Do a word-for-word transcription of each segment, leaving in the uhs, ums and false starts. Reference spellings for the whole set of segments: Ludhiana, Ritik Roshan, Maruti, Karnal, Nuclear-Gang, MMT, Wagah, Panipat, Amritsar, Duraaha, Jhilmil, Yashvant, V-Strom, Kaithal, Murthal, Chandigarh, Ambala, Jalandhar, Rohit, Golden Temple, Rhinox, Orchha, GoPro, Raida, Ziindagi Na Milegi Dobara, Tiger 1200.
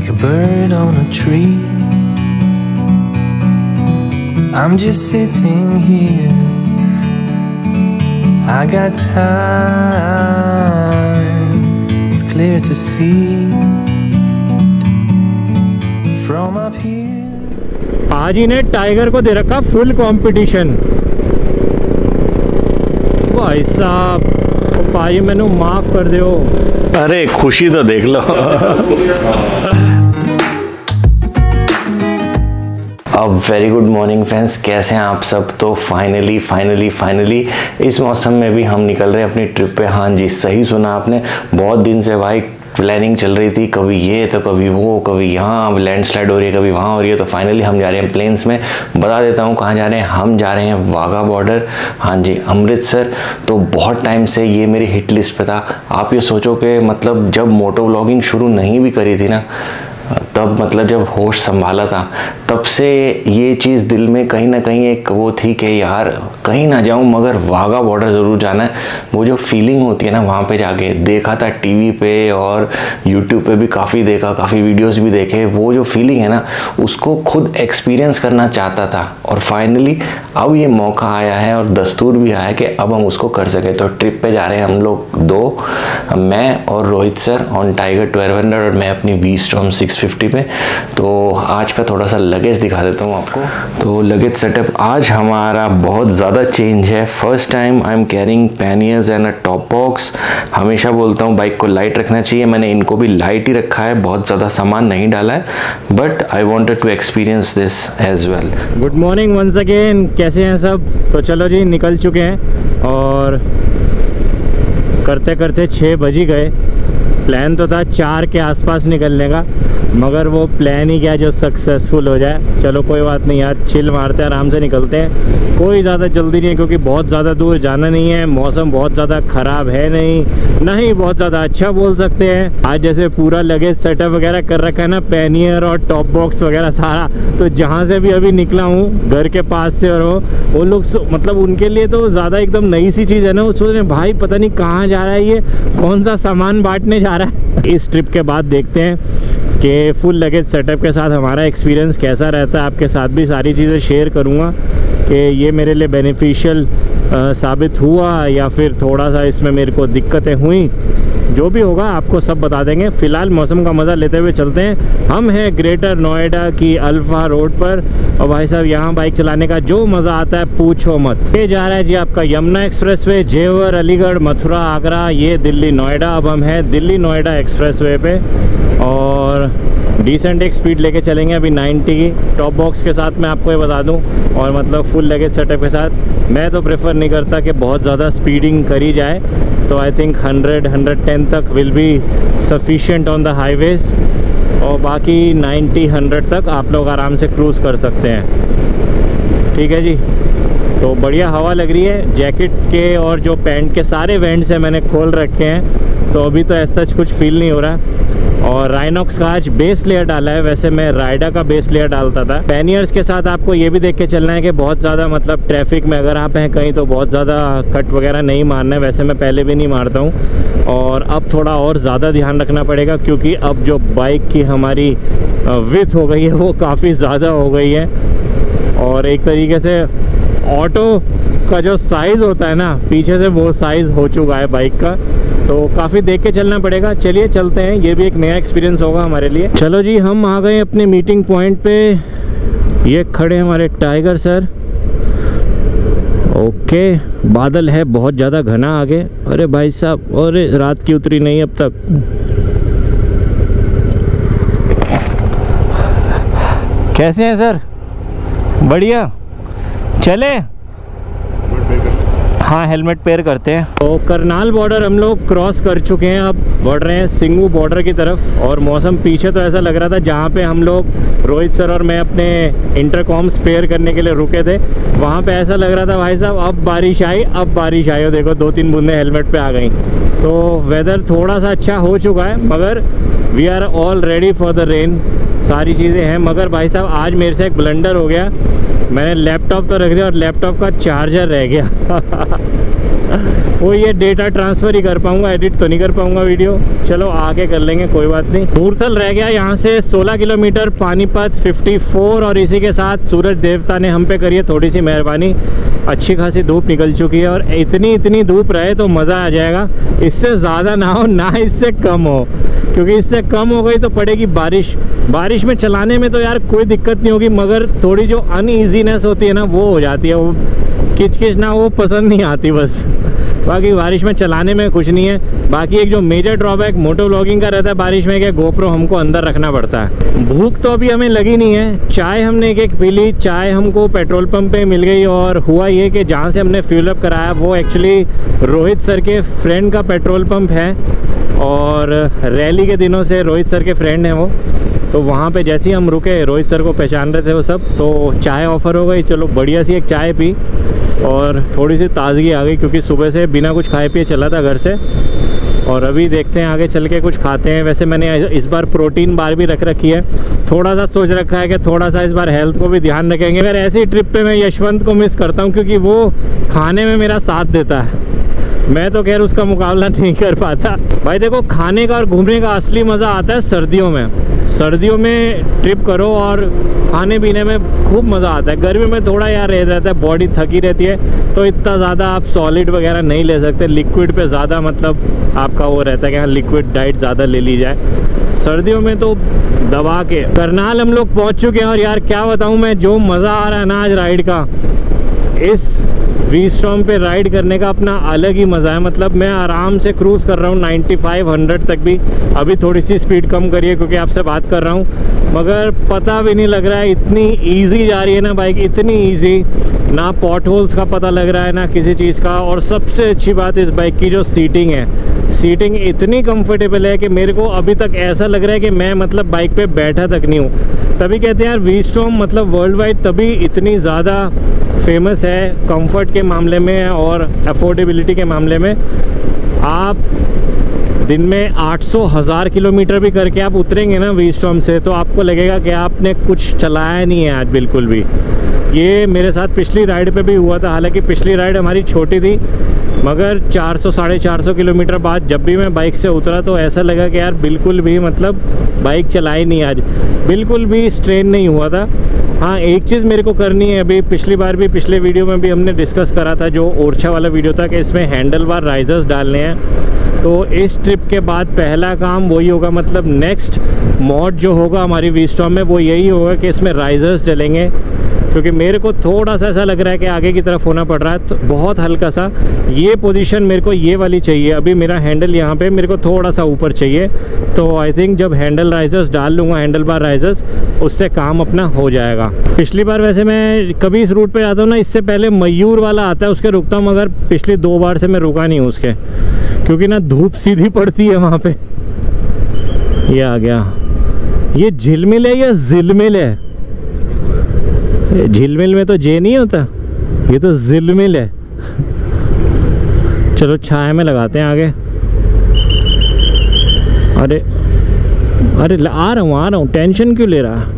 like a bird on a tree. I'm just sitting here, I got time, it's clear to see from up here. आज इन्हें tiger को दे रखा full competition. भाई साहब भाई मैनू माफ कर दो। अरे खुशी तो देख लो। अब वेरी गुड मॉर्निंग फ्रेंड्स, कैसे हैं आप सब। तो फाइनली फाइनली फाइनली इस मौसम में भी हम निकल रहे हैं अपनी ट्रिप पे। हाँ जी, सही सुना आपने, बहुत दिन से भाई प्लानिंग चल रही थी, कभी ये तो कभी वो, कभी यहाँ लैंडस्लाइड हो रही है, कभी वहाँ हो रही है। तो फाइनली हम जा रहे हैं प्लेन्स में। बता देता हूँ कहाँ जा रहे हैं। हम जा रहे हैं वाघा बॉर्डर, हाँ जी अमृतसर। तो बहुत टाइम से ये मेरी हिट लिस्ट पे था। आप ये सोचो कि मतलब जब मोटो व्लॉगिंग शुरू नहीं भी करी थी ना, तब मतलब जब होश संभाला था, तब से ये चीज़ दिल में कहीं ना कहीं एक वो थी कि यार कहीं ना जाऊं मगर वाघा बॉर्डर ज़रूर जाना है। वो जो फीलिंग होती है ना वहाँ पे जाके, देखा था टीवी पे और यूट्यूब पे भी काफ़ी देखा, काफ़ी वीडियोस भी देखे। वो जो फीलिंग है ना उसको खुद एक्सपीरियंस करना चाहता था और फाइनली अब ये मौका आया है और दस्तूर भी आया कि अब हम उसको कर सकें। तो ट्रिप पर जा रहे हैं हम लोग दो, मैं और Rohit sir on tiger twelve hundred और मैं अपनी वी-स्ट्रॉम सिक्स फिफ्टी पे। तो आज का थोड़ा सा लगेज दिखा देता हूँ आपको। तो लगेज सेटअप आज हमारा बहुत ज़्यादा चेंज है। First time I am carrying panniers and a top box. हमेशा बोलता हूँ बाइक को लाइट रखना चाहिए, मैंने इनको भी लाइट ही रखा है, बहुत ज़्यादा सामान नहीं डाला है, but I wanted to experience this as well. Good morning once again, कैसे हैं सब। तो चलो जी निकल चुके हैं और करते करते छः बज ही गए। प्लान तो था चार के आसपास निकलने का, मगर वो प्लान ही क्या जो सक्सेसफुल हो जाए। चलो कोई बात नहीं यार, चिल मारते हैं, आराम से निकलते हैं, कोई ज़्यादा जल्दी नहीं है क्योंकि बहुत ज़्यादा दूर जाना नहीं है। मौसम बहुत ज़्यादा ख़राब है नहीं, ना ही बहुत ज़्यादा अच्छा बोल सकते हैं। आज जैसे पूरा लगेज सेटअप वगैरह कर रखा है ना, पैनियर और टॉप बॉक्स वगैरह सारा। तो जहाँ से भी अभी निकला हूँ घर के पास से, और वो वो लोग मतलब उनके लिए तो ज़्यादा एकदम नई सी चीज़ है ना, वो सोच रहे भाई पता नहीं कहाँ जा रहा है ये, कौन सा सामान बाँटने जा रहा है। इस ट्रिप के बाद देखते हैं कि फुल लगेज सेटअप के साथ हमारा एक्सपीरियंस कैसा रहता है। आपके साथ भी सारी चीज़ें शेयर करूँगा कि ये मेरे लिए बेनिफिशियल साबित हुआ या फिर थोड़ा सा इसमें मेरे को दिक्कतें हुई, जो भी होगा आपको सब बता देंगे। फ़िलहाल मौसम का मज़ा लेते हुए चलते हैं। हम हैं ग्रेटर नोएडा की अल्फा रोड पर और भाई साहब यहाँ बाइक चलाने का जो मज़ा आता है पूछो मत। ये जा रहा है जी आपका यमुना एक्सप्रेसवे, जेवर, अलीगढ़, मथुरा, आगरा, ये दिल्ली नोएडा। अब हम हैं दिल्ली नोएडा एक्सप्रेसवे पे और डिसेंट एक स्पीड लेके चलेंगे अभी नाइन्टी की, टॉप बॉक्स के साथ मैं आपको ये बता दूं। और मतलब फुल लगेज सेटअप के साथ मैं तो प्रेफर नहीं करता कि बहुत ज़्यादा स्पीडिंग करी जाए। तो I think hundred hundred ten तक will be sufficient on the highways और बाकी नाइन्टी हंड्रेड तक आप लोग आराम से क्रूज़ कर सकते हैं। ठीक है जी, तो बढ़िया हवा लग रही है। जैकेट के और जो पैंट के सारे वेंट्स हैं मैंने खोल रखे हैं, तो अभी तो ऐसा कुछ फील नहीं हो रहा है। और राइनॉक्स का आज बेस लेयर डाला है, वैसे मैं राइडा का बेस लेयर डालता था। पैनियर्स के साथ आपको ये भी देख के चलना है कि बहुत ज़्यादा मतलब ट्रैफिक में अगर आप हैं कहीं तो बहुत ज़्यादा कट वगैरह नहीं मारना है, वैसे मैं पहले भी नहीं मारता हूँ। और अब थोड़ा और ज़्यादा ध्यान रखना पड़ेगा क्योंकि अब जो बाइक की हमारी विड्थ हो गई है वो काफ़ी ज़्यादा हो गई है और एक तरीके से ऑटो का जो साइज़ होता है ना पीछे से वो साइज़ हो चुका है बाइक का, तो काफ़ी देख के चलना पड़ेगा। चलिए चलते हैं, ये भी एक नया एक्सपीरियंस होगा हमारे लिए। चलो जी हम आ गए अपने मीटिंग पॉइंट पे। ये खड़े हमारे टाइगर सर। ओके, बादल है बहुत ज़्यादा घना आगे। अरे भाई साहब, और रात की उतरी नहीं अब तक। कैसे हैं सर? बढ़िया, चले। हाँ, हेलमेट पेयर करते हैं। तो करनाल बॉर्डर हम लोग क्रॉस कर चुके हैं, अब बढ़ रहे हैं सिंगू बॉर्डर की तरफ। और मौसम पीछे तो ऐसा लग रहा था जहाँ पे हम लोग रोहित सर और मैं अपने इंटरकॉम्स पेयर करने के लिए रुके थे, वहाँ पे ऐसा लग रहा था भाई साहब अब बारिश आई, अब बारिश आई। और देखो दो तीन बूंदें हेलमेट पर आ गई। तो वेदर थोड़ा सा अच्छा हो चुका है मगर we are all ready for the rain, सारी चीज़ें हैं। मगर भाई साहब आज मेरे से एक ब्लंडर हो गया, मैंने लैपटॉप तो रख दिया और लैपटॉप का चार्जर रह गया। वो ये डेटा ट्रांसफ़र ही कर पाऊँगा, एडिट तो नहीं कर पाऊँगा वीडियो। चलो आगे कर लेंगे, कोई बात नहीं। मूर्थल रह गया यहाँ से सोलह किलोमीटर, पानीपत चौवन, और इसी के साथ सूरज देवता ने हम पे करी है थोड़ी सी मेहरबानी। अच्छी खासी धूप निकल चुकी है, और इतनी इतनी धूप रहे तो मज़ा आ जाएगा। इससे ज़्यादा ना हो, ना इससे कम हो, क्योंकि इससे कम हो गई तो पड़ेगी बारिश। बारिश में चलाने में तो यार कोई दिक्कत नहीं होगी, मगर थोड़ी जो अनईजीनेस होती है ना वो हो जाती है, वो किचकिच ना वो पसंद नहीं आती बस। बाकी बारिश में चलाने में कुछ नहीं है। बाकी एक जो मेजर ड्रॉबैक मोटो ब्लॉगिंग का रहता है बारिश में कि गोप्रो हमको अंदर रखना पड़ता है। भूख तो अभी हमें लगी नहीं है, चाय हमने एक एक पी ली। चाय हमको पेट्रोल पंप पे मिल गई, और हुआ ये कि जहाँ से हमने फ्यूल अप कराया वो एक्चुअली रोहित सर के फ्रेंड का पेट्रोल पम्प है, और रैली के दिनों से रोहित सर के फ्रेंड हैं वो। तो वहाँ पे जैसे ही हम रुके, रोहित सर को पहचान रहे थे वो सब, तो चाय ऑफ़र हो गई। चलो बढ़िया सी एक चाय पी, और थोड़ी सी ताज़गी आ गई, क्योंकि सुबह से बिना कुछ खाए पिए चला था घर से। और अभी देखते हैं आगे चल के कुछ खाते हैं। वैसे मैंने इस बार प्रोटीन बार भी रख रखी है, थोड़ा सा सोच रखा है कि थोड़ा सा इस बार हेल्थ को भी ध्यान रखेंगे। अगर ऐसी ट्रिप पर मैं यशवंत को मिस करता हूँ, क्योंकि वो खाने में मेरा साथ देता है, मैं तो खैर उसका मुकाबला नहीं कर पाता। भाई देखो, खाने का और घूमने का असली मज़ा आता है सर्दियों में। सर्दियों में ट्रिप करो और खाने पीने में खूब मज़ा आता है। गर्मी में थोड़ा यार रह जाता है, बॉडी थकी रहती है, तो इतना ज़्यादा आप सॉलिड वगैरह नहीं ले सकते। लिक्विड पे ज़्यादा मतलब आपका वो रहता है कि हाँ लिक्विड डाइट ज़्यादा ले ली जाए। सर्दियों में तो दबा के। करनाल हम लोग पहुँच चुके हैं, और यार क्या बताऊँ मैं, जो मज़ा आ रहा है ना आज राइड का, इस वी-स्ट्रॉम पे राइड करने का अपना अलग ही मज़ा है। मतलब मैं आराम से क्रूज़ कर रहा हूँ नाइन्टी फाइव हंड्रेड तक भी। अभी थोड़ी सी स्पीड कम करिए क्योंकि आपसे बात कर रहा हूँ, मगर पता भी नहीं लग रहा है। इतनी इजी जा रही है ना बाइक, इतनी इजी, ना पॉट होल्स का पता लग रहा है ना किसी चीज़ का। और सबसे अच्छी बात इस बाइक की जो सीटिंग है, सीटिंग इतनी कंफर्टेबल है कि मेरे को अभी तक ऐसा लग रहा है कि मैं मतलब बाइक पे बैठा तक नहीं हूँ। तभी कहते हैं यार वी-स्ट्रॉम मतलब वर्ल्ड वाइड तभी इतनी ज़्यादा फेमस है कंफर्ट के मामले में और अफोर्डेबिलिटी के मामले में। आप दिन में आठ सौ हज़ार किलोमीटर भी करके आप उतरेंगे ना वी-स्ट्रॉम से, तो आपको लगेगा कि आपने कुछ चलाया नहीं है आज बिल्कुल भी। ये मेरे साथ पिछली राइड पे भी हुआ था, हालांकि पिछली राइड हमारी छोटी थी, मगर चार सौ साढ़े चार सौ किलोमीटर बाद जब भी मैं बाइक से उतरा तो ऐसा लगा कि यार बिल्कुल भी मतलब बाइक चलाई नहीं आज, बिल्कुल भी स्ट्रेन नहीं हुआ था। हाँ, एक चीज़ मेरे को करनी है अभी, पिछली बार भी पिछले वीडियो में भी हमने डिस्कस करा था जो ओरछा वाला वीडियो था कि इसमें हैंडल बार राइजर्स डालने हैं। तो इस ट्रिप के बाद पहला काम वही होगा, मतलब नेक्स्ट मॉड जो होगा हमारी वी-स्ट्रॉम में वो यही होगा कि इसमें राइजर्स डलेंगे, क्योंकि मेरे को थोड़ा सा ऐसा लग रहा है कि आगे की तरफ होना पड़ रहा है, तो बहुत हल्का सा। ये पोजीशन मेरे को ये वाली चाहिए, अभी मेरा हैंडल यहाँ पे मेरे को थोड़ा सा ऊपर चाहिए, तो आई थिंक जब हैंडल राइजर्स डाल लूँगा, हैंडल बार राइजर्स, उससे काम अपना हो जाएगा। पिछली बार वैसे मैं कभी इस रूट पे जाता हूँ ना, इससे पहले मयूर वाला आता है उसके रुकता हूँ, मगर पिछली दो बार से मैं रुका नहीं हूँ उसके, क्योंकि ना धूप सीधी पड़ती है वहाँ पर। ये आ गया, ये झिलमिल है या झिलमिल है? झिलमिल में तो जे नहीं होता, ये तो झिलमिल है। चलो छाया में लगाते हैं आगे। अरे अरे आ रहा हूँ आ रहा हूँ, टेंशन क्यों ले रहा है?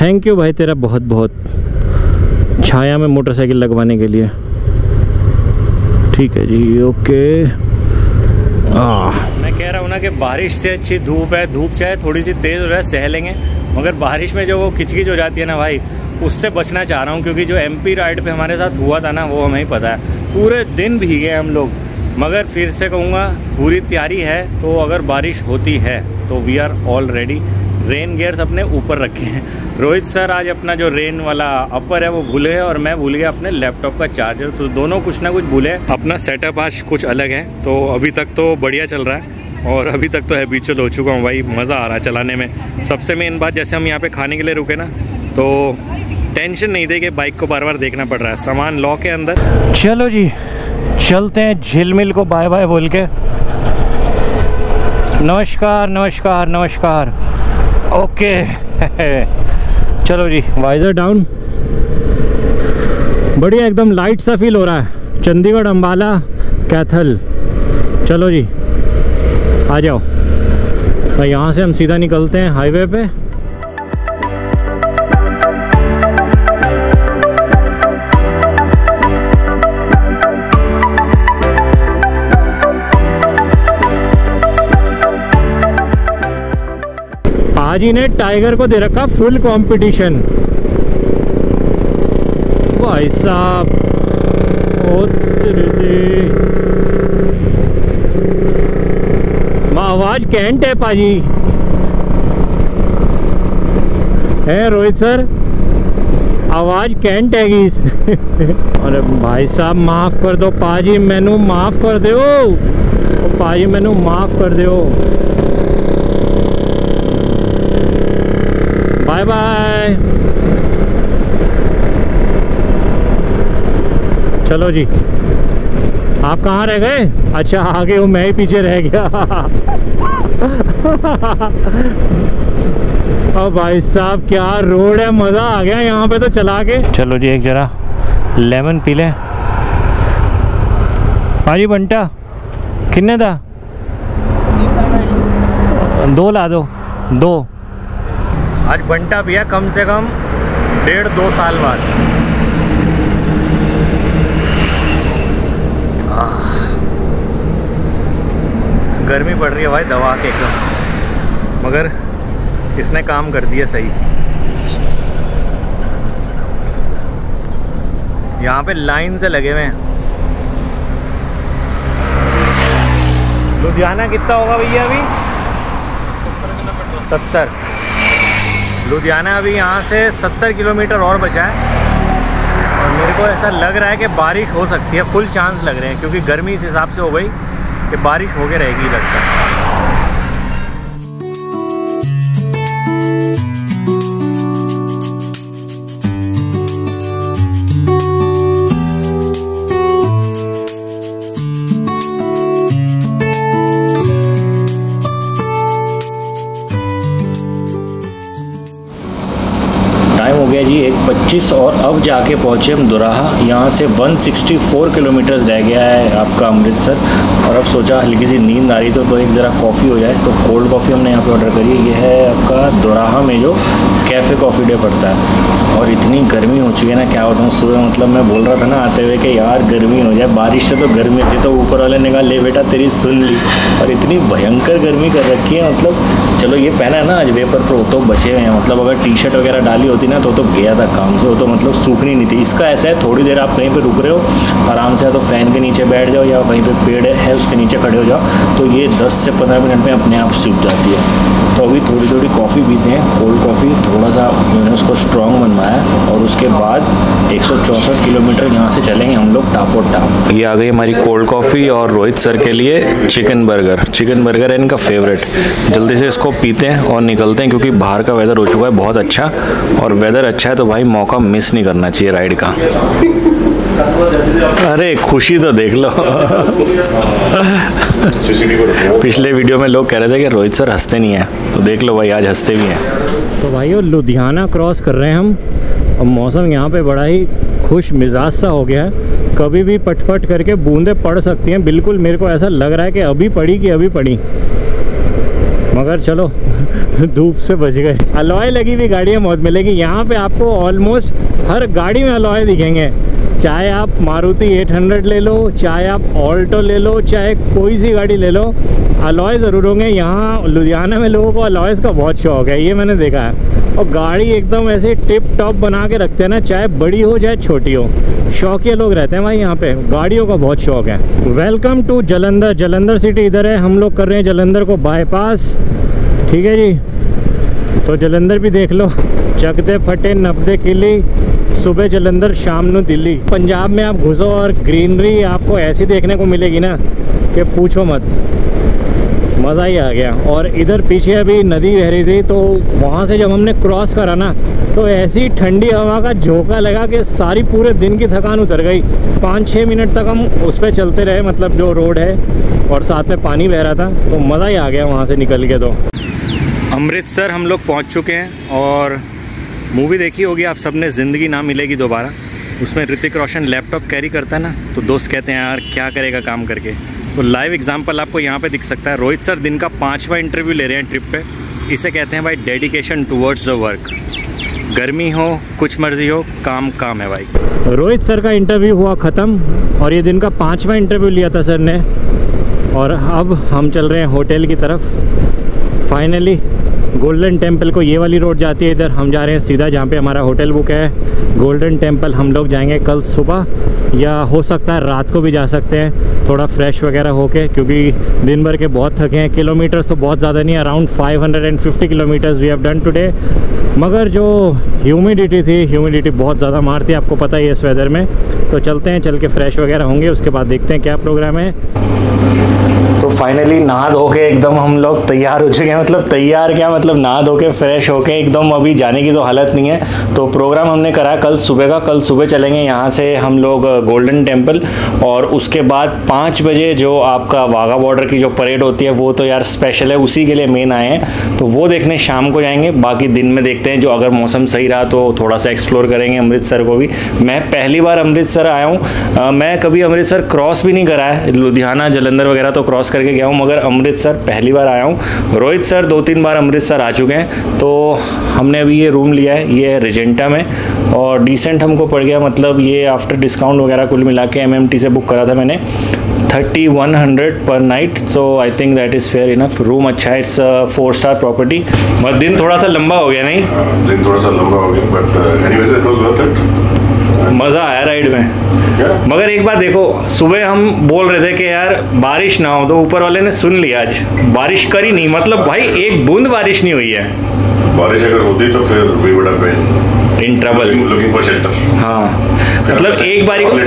थैंक यू भाई तेरा बहुत बहुत, छाया में मोटरसाइकिल लगवाने के लिए। ठीक है जी, ओके। आ कह रहा हूँ ना कि बारिश से अच्छी धूप है। धूप चाहे थोड़ी सी तेज़ हो जाए सह लेंगे, मगर बारिश में जो वो खिचखिच हो जाती है ना भाई, उससे बचना चाह रहा हूँ। क्योंकि जो एमपी राइड पे हमारे साथ हुआ था ना, वो हमें ही पता है, पूरे दिन भीगे हम लोग। मगर फिर से कहूँगा पूरी तैयारी है, तो अगर बारिश होती है तो we are all ready. Rain gears अपने ऊपर रखे हैं। रोहित सर आज अपना जो रेन वाला अपर है वो भूले हैं, और मैं भूल गया अपने लैपटॉप का चार्जर, तो दोनों कुछ ना कुछ भूले। अपना सेटअप आज कुछ अलग है, तो अभी तक तो बढ़िया चल रहा है, और अभी तक तो हैबिचुअल हो चुका हूँ भाई, मज़ा आ रहा है चलाने में। सबसे मेन बात, जैसे हम यहाँ पे खाने के लिए रुके ना, तो टेंशन नहीं थी कि बाइक को बार बार देखना पड़ रहा है, सामान लॉक के अंदर। चलो जी, चलते हैं झिलमिल को बाय बाय बोल के। नमस्कार नमस्कार नमस्कार, ओके। चलो जी, वाइजर डाउन। बढ़िया, एकदम लाइट सा फील हो रहा है। चंडीगढ़ अम्बाला कैथल। चलो जी आ जाओ, तो यहाँ से हम सीधा निकलते हैं हाईवे पे। हाजी ने टाइगर को दे रखा फुल कंपटीशन। भाई साहब आवाज कैंट है पाजी है रोहित सर, आवाज कैंट है गीस। अरे भाई साहब माफ कर दो पाजी, मैनू माफ कर दो पाजी, मैनू माफ कर दो। Bye bye. चलो जी, आप कहाँ रह गए? अच्छा आगे हो, मैं ही पीछे रह गया। अब भाई साहब क्या रोड है, मज़ा आ गया यहाँ पे तो चला के। चलो जी एक जरा लेमन पी लें। हाँ जी बंटा कितने था? दो ला दो, दो। आज बंटा पिया कम से कम डेढ़ दो साल बाद। गर्मी पड़ रही है भाई दवा के एकदम, मगर इसने काम कर दिया सही। यहाँ पे लाइन से लगे हुए हैं। लुधियाना कितना होगा भैया अभी? सत्तर। लुधियाना अभी यहाँ से सत्तर किलोमीटर और बचा है, और मेरे को ऐसा लग रहा है कि बारिश हो सकती है, फुल चांस लग रहे हैं क्योंकि गर्मी इस हिसाब से हो गई कि बारिश होके रहेगी लगता जी। एक पच्चीस और अब जाके पहुँचे हम दुराहा। यहाँ से एक सौ चौंसठ किलोमीटर रह गया है आपका अमृतसर। और अब सोचा हल्की सी नींद आ रही तो, तो एक ज़रा कॉफ़ी हो जाए, तो कोल्ड कॉफ़ी हमने यहाँ पे ऑर्डर करी। ये है आपका दुराहा में जो कैफ़े कॉफ़ी डे पड़ता है। और इतनी गर्मी हो चुकी है ना, क्या बताऊँ। सुबह मतलब मैं बोल रहा था ना आते हुए कि यार गर्मी हो जाए, बारिश से तो गर्मी होती है, तो ऊपर वाले ने कहा ले बेटा तेरी सुन ली। और इतनी भयंकर गर्मी कर रखी है, मतलब चलो ये पहना है ना आज वेपर प्रो तो बचे हुए हैं, मतलब अगर टी शर्ट वगैरह डाली होती ना तो गया था काम से, वो तो मतलब सूखनी नहीं थी। इसका ऐसा है थोड़ी देर आप कहीं पे रुक रहे हो आराम से, या तो फैन के नीचे बैठ जाओ या कहीं पे पेड़ है उसके नीचे खड़े हो जाओ, तो ये दस से पंद्रह मिनट में अपने आप सूख जाती है। तो अभी थोड़ी थोड़ी कॉफ़ी पीते हैं, कोल्ड कॉफ़ी थोड़ा सा मैंने उसको स्ट्रॉन्ग बनवाया। और उसके बाद एक सौ चौंसठ किलोमीटर यहाँ से चलेंगे हम लोग टापो टाप। ये आ गई हमारी कोल्ड कॉफ़ी और रोहित सर के लिए चिकन बर्गर। चिकन बर्गर है इनका फेवरेट। जल्दी से इसको पीते हैं और निकलते हैं क्योंकि बाहर का वेदर हो चुका है बहुत अच्छा, और वेदर अच्छा है तो भाई मौका मिस नहीं करना चाहिए राइड का। अरे खुशी तो देख लो। पिछले वीडियो में लोग कह रहे थे कि रोहित सर हंसते नहीं हैं, तो देख लो भाई आज हंसते भी हैं। तो भाई वो लुधियाना क्रॉस कर रहे हैं हम, और मौसम यहाँ पे बड़ा ही खुश मिजाज सा हो गया है। कभी भी पटपट करके बूंदें पड़ सकती हैं, बिल्कुल मेरे को ऐसा लग रहा है कि अभी पड़ी कि अभी पड़ी, मगर चलो धूप से बच गए। अलॉय लगी हुई गाड़ियाँ मौत मिलेगी। यहाँ पे आपको ऑलमोस्ट हर गाड़ी में अलॉय दिखेंगे, चाहे आप मारुति आठ सौ ले लो, चाहे आप ऑल्टो ले लो, चाहे कोई सी गाड़ी ले लो, अलॉय ज़रूर होंगे। यहाँ लुधियाना में लोगों को अलॉयज़ का बहुत शौक है, ये मैंने देखा है। और गाड़ी एकदम ऐसे टिप टॉप बना के रखते हैं ना, चाहे बड़ी हो चाहे छोटी हो, शौकिया लोग रहते हैं भाई यहाँ पे, गाड़ियों का बहुत शौक है। Welcome to Jalandhar. Jalandhar city इधर है, हम लोग कर रहे हैं जालंधर को बाईपास। ठीक है जी, तो जालंधर भी देख लो। चकते फटे नपदे किली, सुबह जालंधर शाम नू दिल्ली। पंजाब में आप घुसो और ग्रीनरी आपको ऐसी देखने को मिलेगी ना कि पूछो मत, मज़ा ही आ गया। और इधर पीछे अभी नदी बह रही थी, तो वहाँ से जब हमने क्रॉस करा ना, तो ऐसी ठंडी हवा का झोंका लगा कि सारी पूरे दिन की थकान उतर गई। पाँच छः मिनट तक हम उस पर चलते रहे, मतलब जो रोड है, और साथ में पानी बह रहा था, तो मज़ा ही आ गया वहाँ से निकल के। तो अमृतसर हम लोग पहुँच चुके हैं, और मूवी देखी होगी आप सबने ज़िंदगी ना मिलेगी दोबारा। उसमें ऋतिक रोशन लैपटॉप कैरी करता है ना, तो दोस्त कहते हैं यार क्या करेगा काम करके, तो लाइव एग्जांपल आपको यहाँ पे दिख सकता है। रोहित सर दिन का पाँचवा इंटरव्यू ले रहे हैं ट्रिप पे। इसे कहते हैं भाई डेडिकेशन टुवर्ड्स द वर्क। गर्मी हो कुछ मर्जी हो, काम काम है भाई। रोहित सर का इंटरव्यू हुआ ख़त्म, और ये दिन का पाँचवा इंटरव्यू लिया था सर ने। और अब हम चल रहे हैं होटल की तरफ। फाइनली गोल्डन टेम्पल को ये वाली रोड जाती है, इधर हम जा रहे हैं सीधा जहाँ पे हमारा होटल बुक है। गोल्डन टेम्पल हम लोग जाएंगे कल सुबह, या हो सकता है रात को भी जा सकते हैं थोड़ा फ्रेश वगैरह होके, क्योंकि दिन भर के बहुत थके हैं। किलोमीटर्स तो बहुत ज़्यादा नहीं, around five hundred fifty kilometres we have done today. मगर जो ह्यूमिडिटी थी, ह्यूमिडिटी बहुत ज़्यादा मारती है, आपको पता ही है इस वेदर में। तो चलते हैं, चल के फ्रेश वगैरह होंगे, उसके बाद देखते हैं क्या प्रोग्राम है। तो फाइनली नहा धो के एकदम हम लोग तैयार हो चुके हैं, मतलब तैयार क्या मतलब नहा धो के फ्रेश होके एकदम, अभी जाने की तो हालत नहीं है। तो प्रोग्राम हमने करा कल सुबह का, कल सुबह चलेंगे यहाँ से हम लोग गोल्डन टेम्पल, और उसके बाद पाँच बजे जो आपका वाघा बॉर्डर की जो परेड होती है वो तो यार स्पेशल है, उसी के लिए मेन आए हैं, तो वो देखने शाम को जाएंगे। बाकी दिन में देखते हैं, जो अगर मौसम सही रहा तो थोड़ा सा एक्सप्लोर करेंगे अमृतसर को भी। मैं पहली बार अमृतसर आया हूँ, मैं कभी अमृतसर क्रॉस भी नहीं करा है, लुधियाना जलंधर वगैरह तो क्रॉस करके गया हूँ, मगर अमृतसर पहली बार आया हूँ। रोहित सर दो तीन बार अमृतसर आ चुके हैं। तो हमने अभी ये रूम लिया है, ये है रेजेंटा में, और डिसेंट हमको पड़ गया, मतलब ये आफ्टर डिस्काउंट वगैरह कुल मिला के एम एम टी से बुक करा था मैंने thirty one hundred per night. So I think that is fair enough. Room अच्छा है, इट्स फोर स्टार प्रॉपर्टी। मगर दिन थोड़ा सा लंबा हो गया, नहीं दिन थोड़ा सा लंबा हो गया, but anyways it was worth it, मज़ा आया राइड में। yeah. मगर एक बात देखो, सुबह हम बोल रहे थे कि यार बारिश ना हो, तो ऊपर वाले ने सुन लिया, आज बारिश करी नहीं, मतलब भाई एक बूंद बारिश नहीं हुई है। बारिश अगर होती तो फिर we would have been in trouble, looking for shelter. हाँ मतलब एक बारी को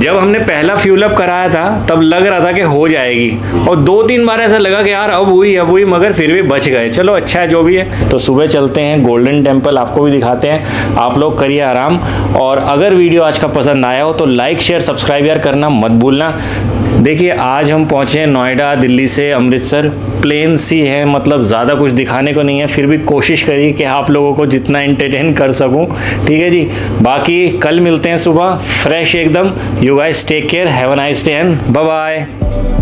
जब हमने पहला फ्यूल अप कराया था तब लग रहा था कि हो जाएगी, और दो तीन बार ऐसा लगा कि यार अब हुई अब हुई मगर फिर भी बच गए। चलो अच्छा है जो भी है। तो सुबह चलते हैं गोल्डन टेम्पल, आपको भी दिखाते हैं, आप लोग करिए आराम। और अगर वीडियो आज का पसंद आया हो तो लाइक शेयर सब्सक्राइब यार करना मत भूलना। देखिए आज हम पहुँचे हैं नोएडा, दिल्ली से अमृतसर, प्लेन सी है, मतलब ज़्यादा कुछ दिखाने को नहीं है, फिर भी कोशिश करिए कि आप लोगों को जितना एंटरटेन कर सकूं। ठीक है जी, बाकी कल मिलते हैं सुबह फ्रेश एकदम। You guys take care, have a nice day and bye bye.